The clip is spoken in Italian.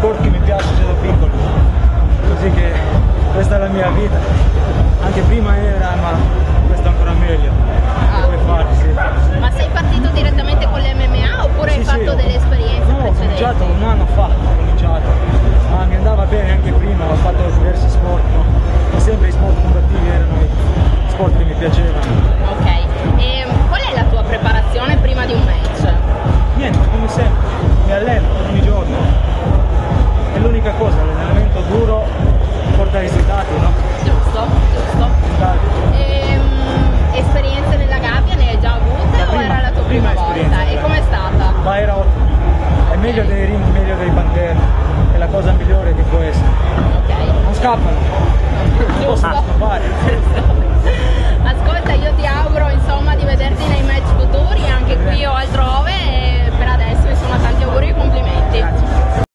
sport che mi piace da piccolo, così che questa è la mia vita, anche prima era, ma questo è ancora meglio, che puoi fare, sì. Ma sei partito direttamente con l'MMA oppure sì, hai fatto delle esperienze precedenti? Ho cominciato un anno fa, ma mi andava bene anche prima, ho fatto diversi sport, no? E sempre i sport combattivi erano i sport che mi piacevano. Ok, e qual è la tua preparazione prima di un match? Niente, come sempre, mi alleno ogni giorno, è l'unica cosa, l'allenamento duro porta risultati, no? Giusto, giusto. Esperienze nella gabbia ne hai già avute o era la tua prima volta? E com'è stata? Ma era ottima, è meglio dei ring, meglio dei bandieri, è la cosa migliore che può essere. Ok. Non scappano, non possono scappare.